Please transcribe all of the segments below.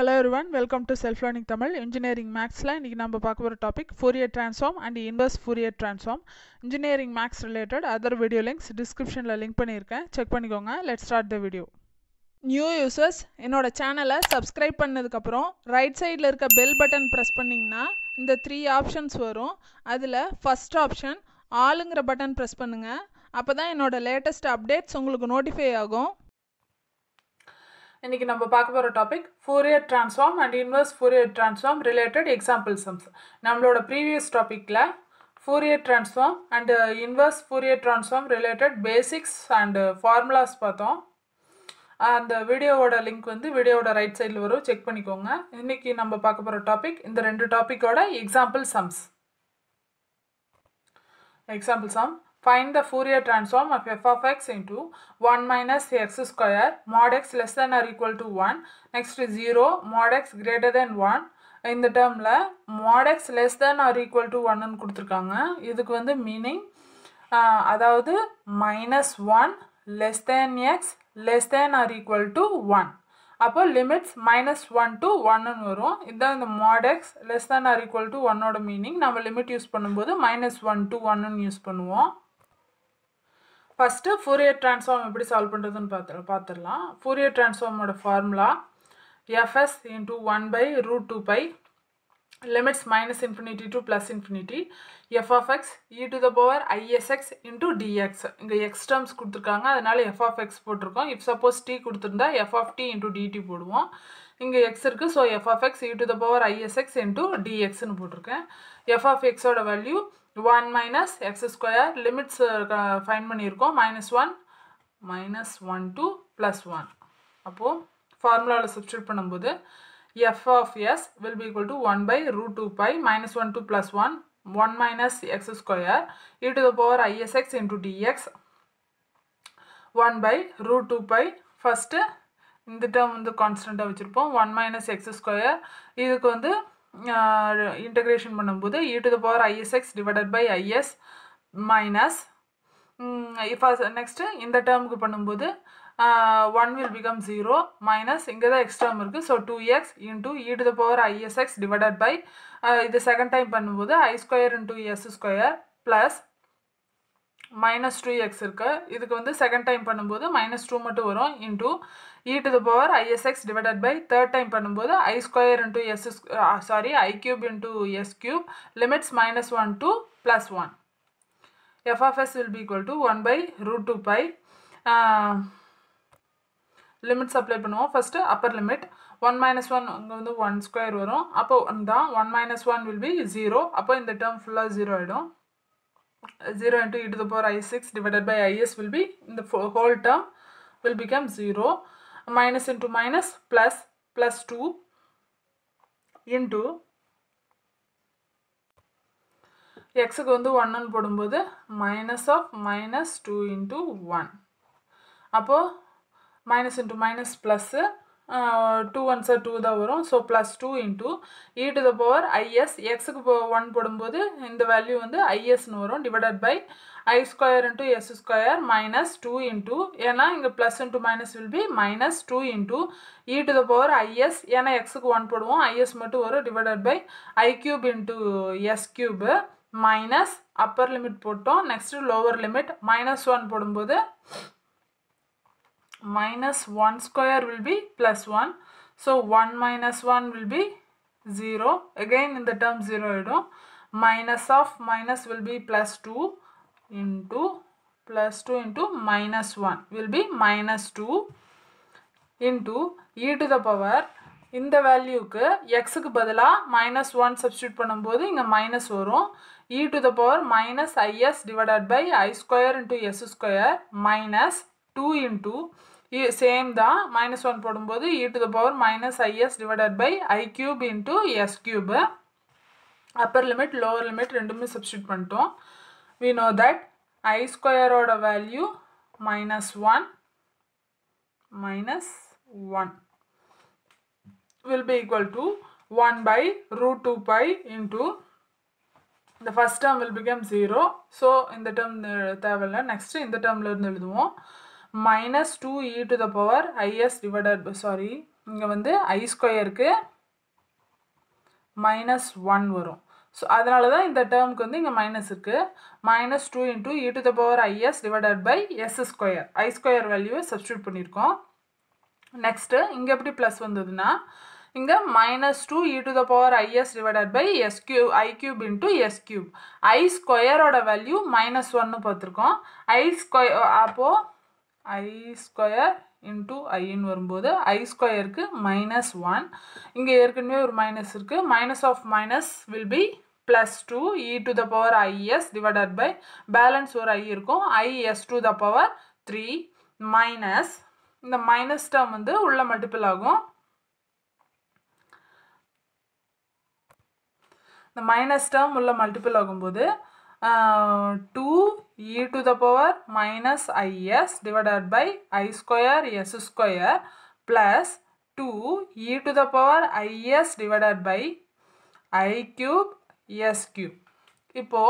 Hello everyone, welcome to Self Learning Tamil, Engineering Max line. We will talk about topic Fourier Transform and Inverse Fourier Transform. Engineering Max related other video links description la link pannirken. Check pannikonga. Let's start the video. New users, enoda channel subscribe pannadukku appuram right side la iruka bell button press panningna inda three options varum. Adula first option all ingra button press pannunga. Appadhaan enoda latest updates ungalku notify agum. இன்னைக்கு நம்ம பார்க்க போற topic Fourier Transform and Inverse Fourier Transform related example sums. நம்மளோட previous topicல Fourier Transform and Inverse Fourier Transform related basics and formulas பார்த்தோம். அந்த வீடியோவோட link வந்து வீடியோவோட ரைட் சைடுல வரும், செக் பண்ணிக்கோங்க. இன்னைக்கு நம்ம பார்க்க போற டாபிக் இந்த ரெண்டு டாபிக்கோட example sums. Example sum. Find the Fourier transform of f of x into 1 minus x square mod x less than or equal to 1. Next 0 mod x greater than 1. In the term mod x less than or equal to 1 and kuduthirukanga. Idhukku vandu meaning adavadhu minus 1 less than x less than or equal to 1. Appo limits minus 1 to 1 and varum. Idha the mod x less than or equal to 1 oda meaning nama limit use pannumbodhu minus 1 to 1 and use pannuvom. First, Fourier transform எப்படி solve பண்றதுன்னு பார்த்திரலாம். Fourier transform ஓட formula fs into 1 by root 2 pi limits minus infinity to plus infinity f of x e to the power isx into dx. இங்க x terms கொடுத்திருக்காங்க, அதனால f of x போட்டிருக்கோம். If suppose t கொடுத்திருந்தா f of t into dt போடுவோம். இங்க x இருக்கு, so f of x e to the power isx into dx னு போட்டிருக்கேன். f of x ஓட value 1 minus x square limits find பண்ணிருக்கோம் minus 1 to plus 1. அப்போ formulaல substitute பண்ணம்போது f of s will be equal to 1 by root 2 pi minus 1 to plus 1 1 minus x square e to the power isx into dx 1 by root 2 pi. First இந்த term வந்து constant வச்சிருப்போம் 1 minus x square இதுக்கு வந்து integration பண்ணும்போது e to the power isx divided by is minus if next இந்த termக்கு பண்ணும்போது 1 will become 0 minus இங்கதான் x term இருக்கு, so 2x into e to the power isx divided by இது second time பண்ணும்போது I square into s square plus minus 2x இருக்கு, இதுக்கு வந்து second time பண்ணும்போது minus 2 மட்டு வரும் into e to the power isx divided by third time பண்ணும்போது I square into s sorry I cube into s cube limits minus 1 to plus 1. f of s will be equal to 1 by root 2 pi limits apply பண்ணுவோம். First upper limit 1 minus 1 அங்க வந்து 1 square வரும், அப்போ அந்த 1 minus 1 will be 0, அப்போ இந்த term full of 0 ஆயிடும். 0 into e to the power i6 divided by is will be in the whole term will become 0 minus into minus plus 2 into x க்கு வந்து 1 னு போடும்போது minus of minus 2 into 1 அப்போ minus into minus plus 2 ones are 2 தான் வரும், so plus 2 into e to the power is x க்கு 1 போடும்போது இந்த வேல்யூ வந்து is னு வரும் divided by I square into s square minus 2 into ஏன்னா இங்க plus into minus will be minus 2 into e to the power is ஏன்னா x க்கு 1 போடுவோம் is மட்டும் வரும் divided by I cube into s cube minus upper limit போட்டோம், next lower limit minus 1 போடும்போது minus 1 square will be plus 1, so 1 minus 1 will be 0, again in the term 0 idu minus of minus will be plus 2 into minus 1 will be minus 2 into e to the power இந்த வேல்யூக்கு x க்கு பதிலா minus 1 substitute பண்ணும்போது இங்க minus வரும் e to the power minus is divided by I square into s square minus 2 into same தான் minus 1 போடும்போது e to the power minus is divided by I cube into s cube upper limit lower limit ரெண்டுமே substitute பண்ணிட்டோம். We know that I square ஓட value minus 1 will be equal to 1 by root 2 pi into the first term will become 0, so in the term தேவையில்லை, next in the term ல இருந்து எழுதுவோம் minus 2 e to the power is divided by sorry இங்க வந்து I square க்கு -1 வரும். So அதனால தான் இந்த டேர்ம்க்கு வந்து இங்க மைனஸ் இருக்கு. -2 into e to the power is divided by s square. I square value substitute பண்ணிருக்கோம். Next இங்க எப்படி பிளஸ் வந்ததுனா இங்க -2 e to the power is divided by s cube I cube into s cube. I square ஓட value -1 னு பார்த்திருக்கோம். I square அப்போ I square into I ன்னு வரும்போது I square க்கு -1 இங்க ஏற்கனவே ஒரு மைனஸ் இருக்கு. Minus of minus will be +2 e to the power is divided by balance ஒரு I இருக்கும். I s to the power 3 minus இந்த minus term வந்து உள்ள மல்டிபிள் ஆகும். The minus term will multiple agumbodhu 2 e to the power -is divided by I square s square plus 2 e to the power is divided by I cube s cube. Ipo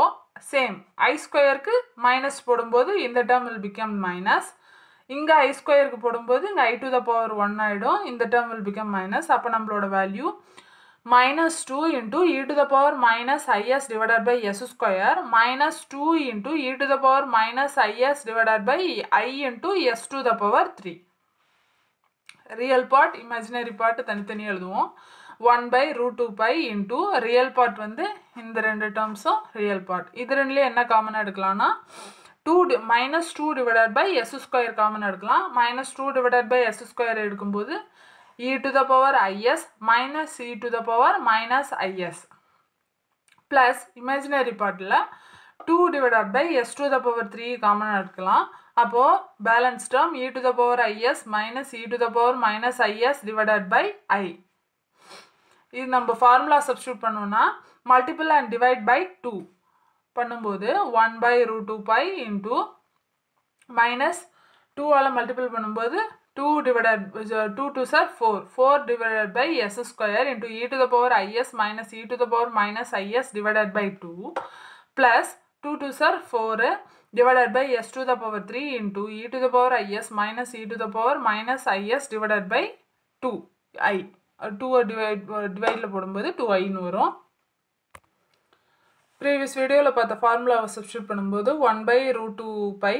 same I square ku minus podumbodhu in the term will become minus. Inga I square ku podumbodhu inga I to the power 1 aidum, in the term will become minus. Appo nammaloda value -2 into e to the power -is divided by s square -2 into e to the power -is divided by I into s to the power 3. Real part, imaginary part தனித்தனி எழுதுவோம். 1 by root 2 pi into real part வந்து இந்த ரெண்டு டேர்ம்ஸும் real part. இது ரெண்டுல என்ன காமனா எடுக்கலாம்னா 2 -2 divided by s square காமனா எடுக்கலாம். -2 divided by s square எடுக்கும்போது e to the power is minus e to the power -is plus imaginary part la 2 divided by s to the power 3 common எடுக்கலாம். அப்போ balance term e to the power is minus e to the power -is divided by I. இது நம்ம formula substitute பண்ணோம்னா multiply and divide by 2 பண்ணும்போது 1 by root 2 pi into minus 2 ஆல multiply பண்ணும்போது 2 to sir 4 divided by s square into e to the power is minus e to the power -is divided by 2 plus 2 to sir 4 divided by s to the power 3 into e to the power is minus e to the power -is divided by 2i. 2 divide la podumbodhu 2i nu varum. Previous video la paatha formula va substitute பண்ணும்போது 1 by root 2 pi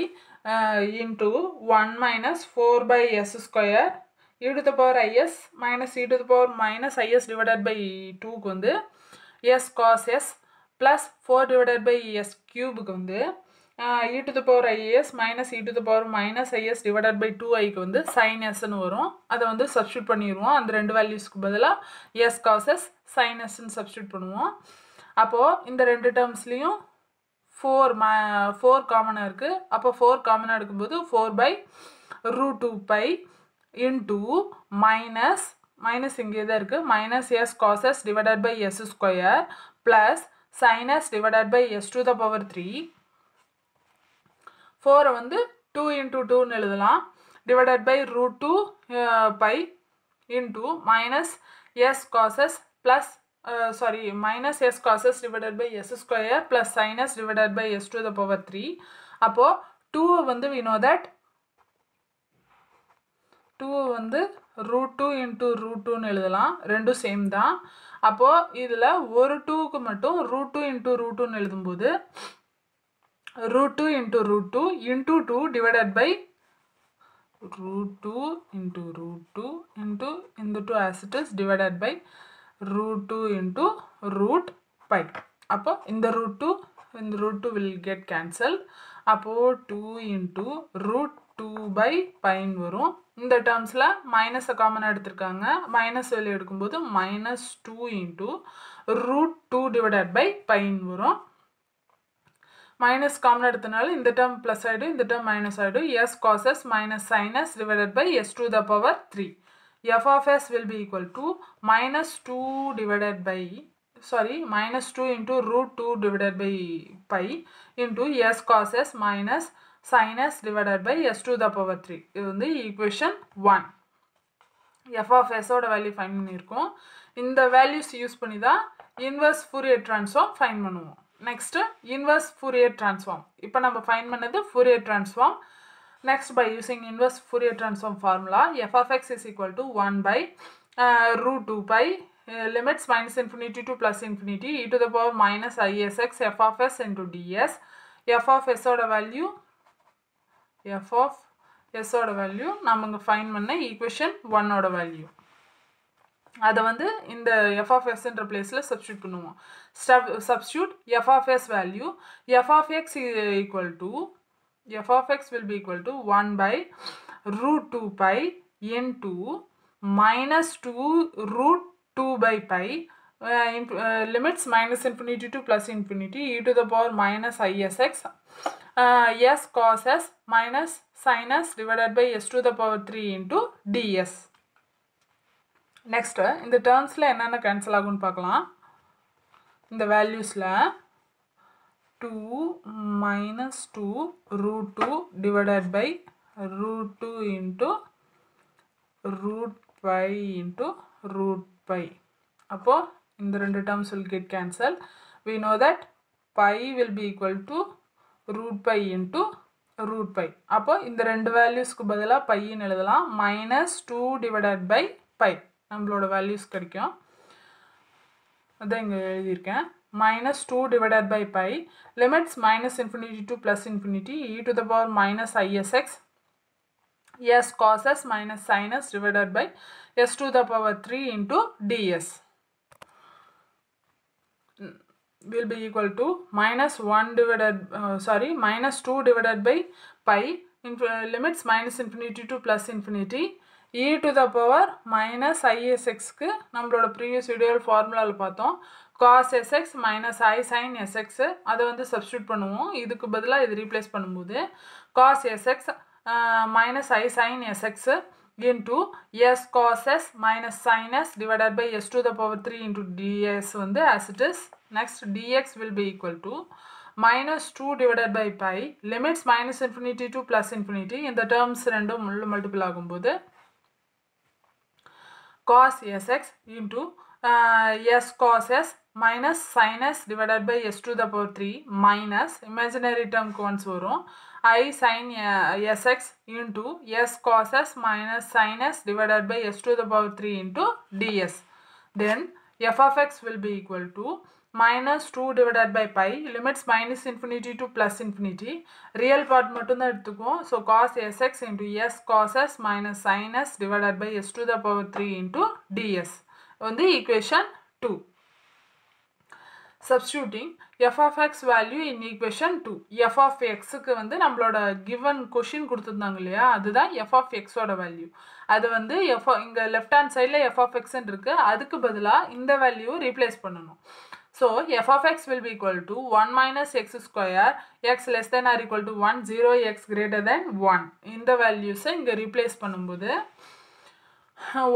into 1 minus 4 by s square e to the power is minus e to the power -is divided by 2 க்கு வந்து s cos s plus 4 divided by s cube க்கு வந்து e to the power is minus e to the power -is divided by 2i க்கு வந்து sin s ன்னு வரும். அத வந்து சப்ஸ்டிட்யூட் பண்ணிடுவோம். அந்த ரெண்டு வேல்யூஸ்க்கு பதிலா s cos s sin s ன்னு சப்ஸ்டிட்யூட் பண்ணுவோம். அப்போ இந்த ரெண்டு டேர்ம்ஸ்லயும் 4 காமனா இருக்கு. அப்போ 4 காமனா எடுக்கும்போது 4 by root 2 pi into minus இங்கே தான் இருக்கு -s cos s divided by s square plus sin s divided by s to the power 3. 4 வந்து 2 into 2 ன்னு எழுதலாம் divided by root 2 pi into -s cos s plus minus s cos s divided by s square plus sin s divided by s to the power 3. அப்போ 2 வந்து we know that 2 வந்து root 2 into root 2 ன்னு எழுதலாம். ரெண்டும் same தான். அப்போ இதுல ஒரு 2 க்கு மட்டும் root 2 into root 2 ன்னு எழுதும்போது root 2 into root 2 into 2 divided by root 2 into root 2 into in the 2 as it is divided by root 2 into root pi. அப்போ இந்த root 2 இந்த root 2 will get cancelled. அப்போ 2 into root 2 by pi வரும். இந்த termsல minus common எடுத்திருக்காங்க. minus வெளிய எடுக்கும்போது -2 into root 2 divided by pi வரும். minus common எடுத்தனால இந்த term plus ஆயிடும், இந்த term minus ஆயிடும். s cos s minus sin s divided by s to the power 3. f of s will be equal to -2 divided by -2 into root 2 divided by pi into s cos s minus sin s divided by s to the power 3. இது வந்து equation 1. f of s ஓட value find பண்ணிருக்கோம். இந்த values use பண்ணி தான் inverse Fourier transform find பண்ணுவோம். Next inverse Fourier transform. இப்போ நம்ம ஃபைண்ட் பண்ணது Fourier transform. Next, by using inverse Fourier transform formula, f of x is equal to 1 by root 2 pi limits minus infinity to plus infinity e to the power minus isx f of s into ds. F of s order value, we find equation 1 order value. That is in the f of s place substitute. Substitute f of s value, f of x is equal to, f of x will be equal to 1 by root 2 pi into minus 2 root 2 by pi limits minus infinity to plus infinity e to the power minus isx s cos s minus sin s divided by s to the power 3 into ds. Next, in the terms la enna cancel aagunu paakalam. In the values la 2 minus 2 root 2 divided by root 2 into root pi into root pi. Appo, in the two terms will get cancelled. We know that pi will be equal to root pi into root pi. Appo, in the two values ku badala pi in eladalam minus 2 divided by pi. Namloda values kadikyom. Adha inga eludhirukken. Minus 2 divided by pi limits minus infinity to plus infinity e to the power minus isx s cos s minus sin s divided by s to the power 3 into ds will be equal to minus 2 divided by pi limits minus infinity to plus infinity e to the power minus isx ku nammoda previous video formula la paathom cos sx minus I sin sx அதை வந்து substitute பண்ணுவோம். இதுக்கு பதிலா இது replace பண்ணும்போது cos sx minus I sin sx into s cos s minus sin s divided by s to the power 3 into ds வந்து as it is. Next, dx will be equal to minus 2 divided by pi limits minus infinity to plus infinity. இந்த terms ரெண்டும் multiply ஆகும்போது cos sx into s cos s minus sin s divided by s to the power 3 minus imaginary term once varum I sin sx into s cos s minus sin s divided by s to the power 3 into ds. Then f of x will be equal to minus 2 divided by pi limits minus infinity to plus infinity real part mattumda eduthukom. So cos sx into s cos s minus sin s divided by s to the power 3 into ds on the equation 2. Substituting f of x value in equation 2. f of x க்கு வந்து நம்மளோட given question கொடுத்திருந்தாங்க இல்லையா, அதுதான் f of x ஓட value. அது வந்து இங்க left hand sideல f of x இருக்கு, அதுக்கு பதிலா இந்த value replace பண்ணனும். So f of x will be equal to 1 minus x square, x less than or equal to 1, 0 x greater than 1. இந்த values இங்க replace பண்ணும்போது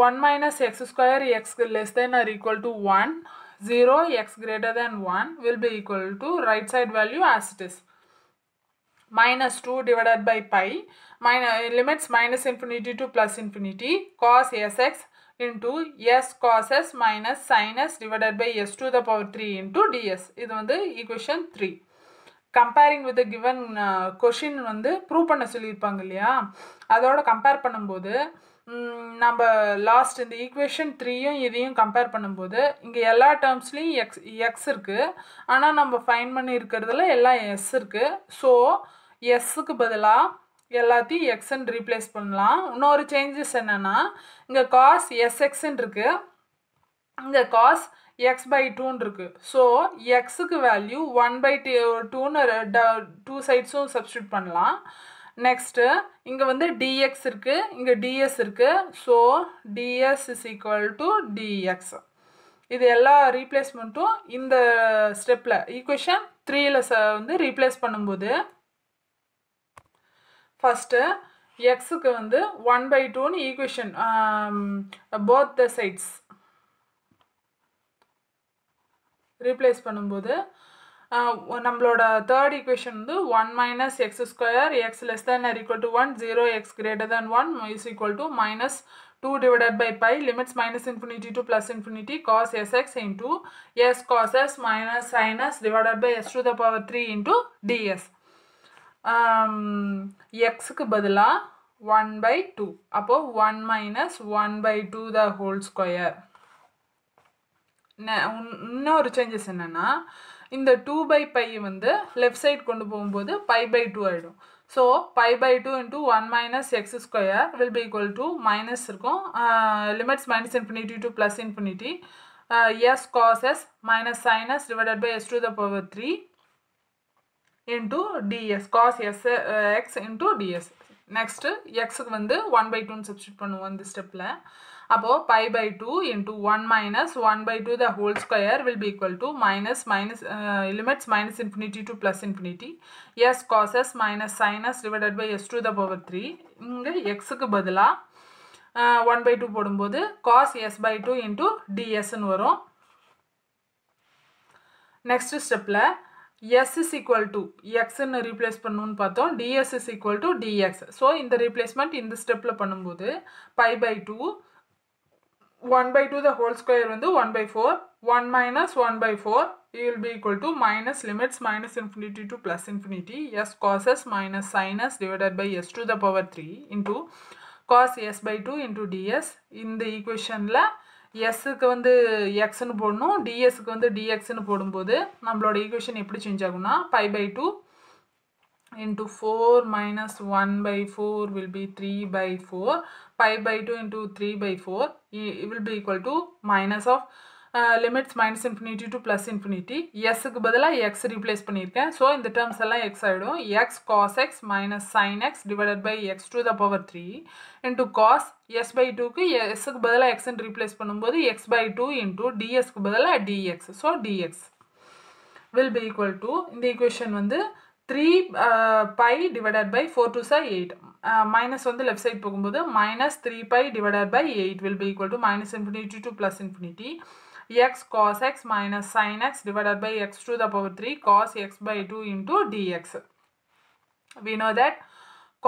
1 minus x square, x less than or equal to 1, 0 x greater than 1 will be equal to right side value as it is. Minus 2 divided by pi limits minus infinity to plus infinity cos sx into s cos s minus sin s divided by s to the power 3 into ds. This is equation 3. Comparing with the given question prove panna sollirpaanga illaya, adoda compare pannumbodhu நம்ம last இந்த equation 3யும் இதையும் compare பண்ணும்போது இங்கே எல்லா டேர்ம்ஸ்லையும் X இருக்குது, ஆனால் நம்ம ஃபைன் பண்ணி இருக்கிறதுல எல்லாம் எஸ் இருக்குது. ஸோ எஸ்ஸுக்கு பதிலாக எல்லாத்தையும் எக்ஸ்ன்னு ரீப்ளேஸ் பண்ணலாம். இன்னொரு சேஞ்சஸ் என்னென்னா இங்கே காஸ் எஸ்எக்ஸ்ன்னு இருக்குது, இங்கே காஸ் எக்ஸ் பை டூன்னு இருக்குது. ஸோ எக்ஸுக்கு வேல்யூ 1/2ன்னு 2 சைட்ஸும் சப்ஸ்டியூட் பண்ணலாம். Next, இங்க வந்து dx இருக்கு, இங்க ds இருக்கு. So ds is equal to dx. இது எல்லா ரீப்ளேஸ்மெண்ட்டும் இந்த ஸ்டெப்ல equation 3ல வந்து ரீப்ளேஸ் பண்ணும்போது ஃபர்ஸ்ட் x க்கு வந்து 1/2 னு equation both the sides replace பண்ணும்போது நம்மளோட third equation வந்து 1 minus x square, x less than or equal to 1, 0 x greater than 1 is equal to minus 2 divided by pi limits minus infinity to plus infinity cos sx into s cos s minus sin s divided by s to the power 3 into ds. x ku badala 1/2 appo 1 minus 1/2 the whole square. Now இன்னொரு changes என்னன்னா இந்த 2/π வந்து left side கொண்டு போயும்போது π/2 ஆயிடும். So π/2 into 1 minus x square will be equal to minus limits minus infinity to plus infinity s cos s minus sin s divided by s to the power 3 into ds cos s x into ds. Next x வந்து 1/2 substitute பண்ணுவோம் இந்த ஸ்டெப்ல. அப்போ π/2 into 1 minus 1/2 the whole square will be equal to limits minus infinity to plus infinity s cos s minus sin s divided by s to the power 3. இங்க x க்கு பதிலா 1/2 போடும்போது cos s/2 into ds ன்னு வரும். Next ஸ்டெப்ல s is equal to x ன்னு replace பண்ணுன்னு பார்த்தோம். ds is equal to dx. So இந்த replacement இந்த ஸ்டெப்ல பண்ணும்போது π/2 1/2 the whole square வந்து 1/4 1 minus 1/4 it will be equal to minus limits minus infinity to plus infinity s cos s minus sin s divided by s to the power 3 into cos s/2 into ds. இந்த equationல s க்கு வந்து x ன்னு போடணும், ds க்கு வந்து dx ன்னு போடும்போது நம்மளோட ஈக்குவேஷன் எப்படி சேஞ்ச் ஆகும்னா π/2 into 4 minus 1/4 will be 3/4 π/2 into 3/4 it will be equal to minus of limits minus infinity to plus infinity s க்கு பதிலா x replace பண்ணிருக்கேன். சோ இந்த terms எல்லாம் x ஆயிடும். x cos x minus sin x divided by x to the power 3 into cos s/2 க்கு s க்கு பதிலா x ன்னு replace பண்ணும்போது x/2 into ds க்கு பதிலா dx. So dx will be equal to இந்த equation வந்து 3π divided by 4 to say 8 minus on the left side போகும்போது minus 3π divided by 8 will be equal to minus infinity to plus infinity x cos x minus sin x divided by x to the power 3 cos x/2 into dx. We know that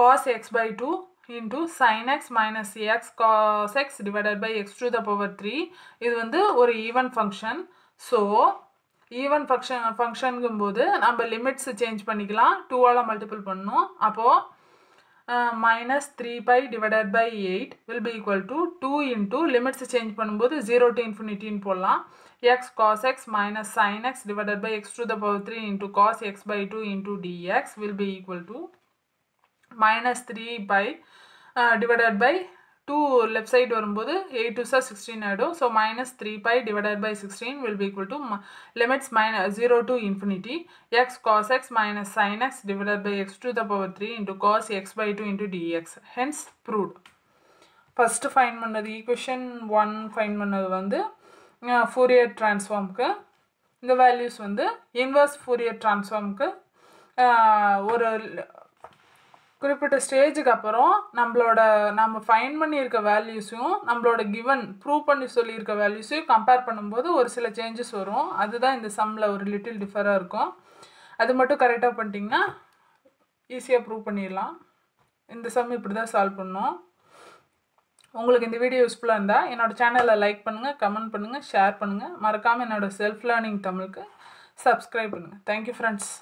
cos x/2 into sin x minus x cos x divided by x to the power 3 இது வந்து ஒரு even function. So even function கும்போது நம்ம limits change பண்ணிக்கலாம். 2 ஆல multiple பண்ணனும். அப்போ minus 3π divided by 8 will be equal to 2 into limits change பண்ணும்போது 0 to infinity ன்னு போடலாம். x cos x minus sin x divided by x to the power 3 into cos x/2 into dx will be equal to minus 3π divided by 2 left side வரும்போது 8 to 16 ஆயிடும். So minus 3π divided by 16 will be equal to limits minus 0 to infinity x cos x minus sin x divided by x to the power 3 into cos x/2 into dx. Hence proved. First find பண்ணது equation 1 find பண்ணது வந்து Fourier transform க்கு இந்த values வந்து inverse Fourier transform க்கு ஒரு குறிப்பிட்ட ஸ்டேஜுக்கு அப்புறம் நம்ம ஃபைண்ட் பண்ணியிருக்க வேல்யூஸையும் நம்மளோட கிவன் ப்ரூவ் பண்ணி சொல்லியிருக்க வேல்யூஸையும் கம்பேர் பண்ணும்போது ஒரு சில சேஞ்சஸ் வரும். அதுதான் இந்த சம்மில் ஒரு லிட்டில் டிஃபராக இருக்கும். அது மட்டும் கரெக்டாக பண்ணிட்டிங்கன்னா ஈஸியாக ப்ரூவ் பண்ணிடலாம். இந்த சம் இப்படி தான் சால்வ் பண்ணோம். உங்களுக்கு இந்த வீடியோ யூஸ்ஃபுல்லாக இருந்தால் என்னோடய சேனலை லைக் பண்ணுங்கள், கமெண்ட் பண்ணுங்கள், ஷேர் பண்ணுங்கள். மறக்காமல் என்னோடய செல்ஃப் லேர்னிங் தமிழுக்கு சப்ஸ்கிரைப் பண்ணுங்கள். Thank you friends.